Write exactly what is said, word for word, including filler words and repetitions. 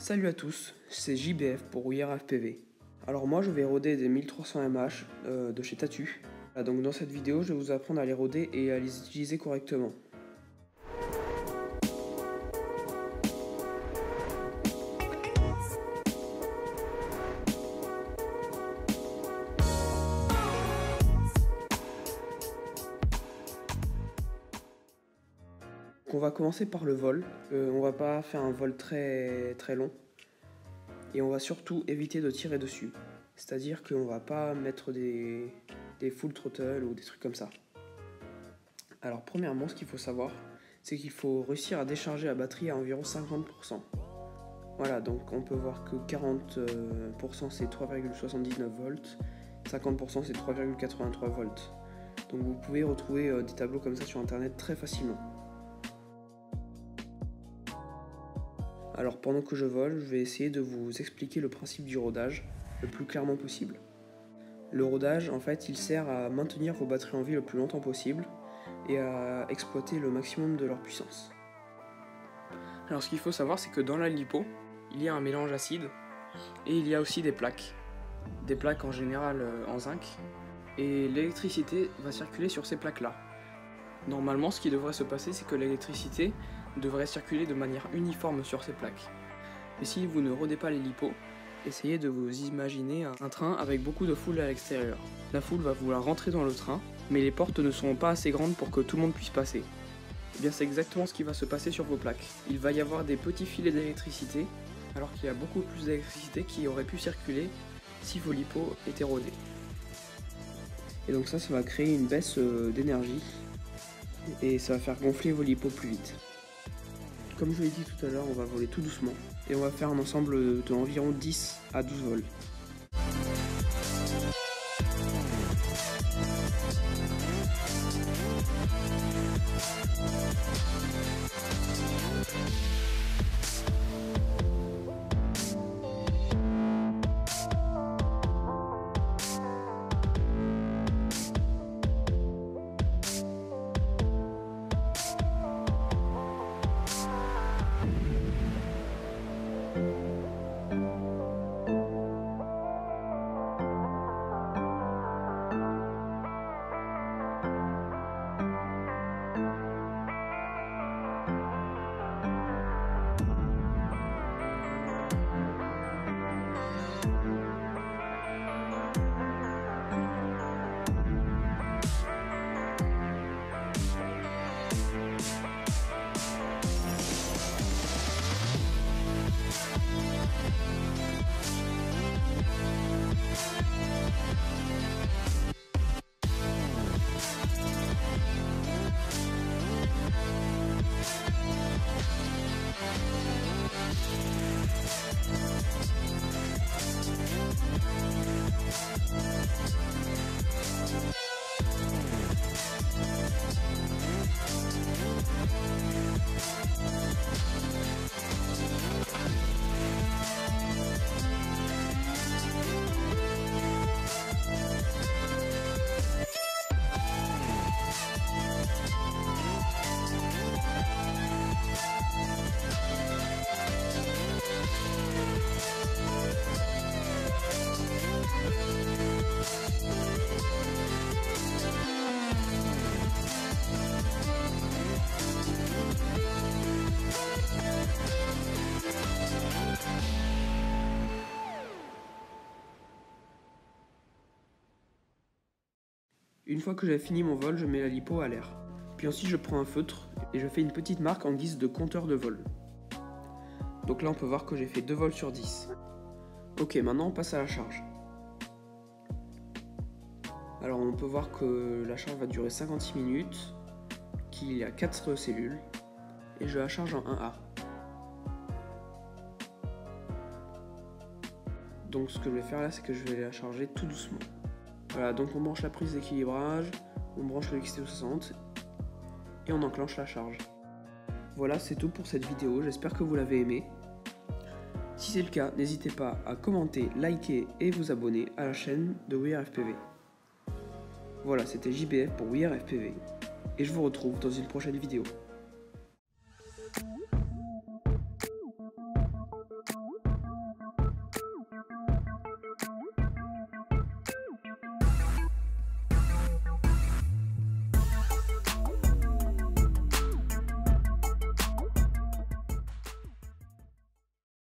Salut à tous, c'est J B F pour WE are F P V. Alors moi je vais roder des mille trois cents M H euh, de chez Tatu. Ah, donc dans cette vidéo je vais vous apprendre à les roder et à les utiliser correctement. On va commencer par le vol, euh, on va pas faire un vol très très long et on va surtout éviter de tirer dessus, c'est à dire qu'on va pas mettre des, des full throttle ou des trucs comme ça. Alors premièrement ce qu'il faut savoir c'est qu'il faut réussir à décharger la batterie à environ cinquante pour cent. Voilà, donc on peut voir que quarante pour cent c'est trois virgule soixante-dix-neuf volts, cinquante pour cent c'est trois virgule quatre-vingt-trois volts. Donc vous pouvez retrouver euh, des tableaux comme ça sur internet très facilement. Alors pendant que je vole, je vais essayer de vous expliquer le principe du rodage le plus clairement possible. Le rodage, en fait, il sert à maintenir vos batteries en vie le plus longtemps possible et à exploiter le maximum de leur puissance. Alors ce qu'il faut savoir, c'est que dans la lipo, il y a un mélange acide et il y a aussi des plaques. Des plaques en général en zinc. Et l'électricité va circuler sur ces plaques-là. Normalement, ce qui devrait se passer, c'est que l'électricité devrait circuler de manière uniforme sur ces plaques. Et si vous ne rodez pas les lipos, essayez de vous imaginer un train avec beaucoup de foule à l'extérieur. La foule va vouloir rentrer dans le train, mais les portes ne seront pas assez grandes pour que tout le monde puisse passer. Et bien c'est exactement ce qui va se passer sur vos plaques. Il va y avoir des petits filets d'électricité, alors qu'il y a beaucoup plus d'électricité qui aurait pu circuler si vos lipos étaient rodés. Et donc ça, ça va créer une baisse d'énergie. Et ça va faire gonfler vos lipos plus vite. Comme je l'ai dit tout à l'heure, on va voler tout doucement et on va faire un ensemble d'environ dix à douze vols. Une fois que j'ai fini mon vol, je mets la lipo à l'air. Puis ensuite je prends un feutre et je fais une petite marque en guise de compteur de vol. Donc là on peut voir que j'ai fait deux vols sur dix. Ok, maintenant on passe à la charge. Alors on peut voir que la charge va durer cinquante-six minutes, qu'il y a quatre cellules, et je la charge en un A. Donc ce que je vais faire là, c'est que je vais la charger tout doucement. Voilà, donc on branche la prise d'équilibrage, on branche le X T soixante et on enclenche la charge. Voilà, c'est tout pour cette vidéo, j'espère que vous l'avez aimé. Si c'est le cas, n'hésitez pas à commenter, liker et vous abonner à la chaîne de WE are F P V. Voilà, c'était J B F pour WE are F P V et je vous retrouve dans une prochaine vidéo.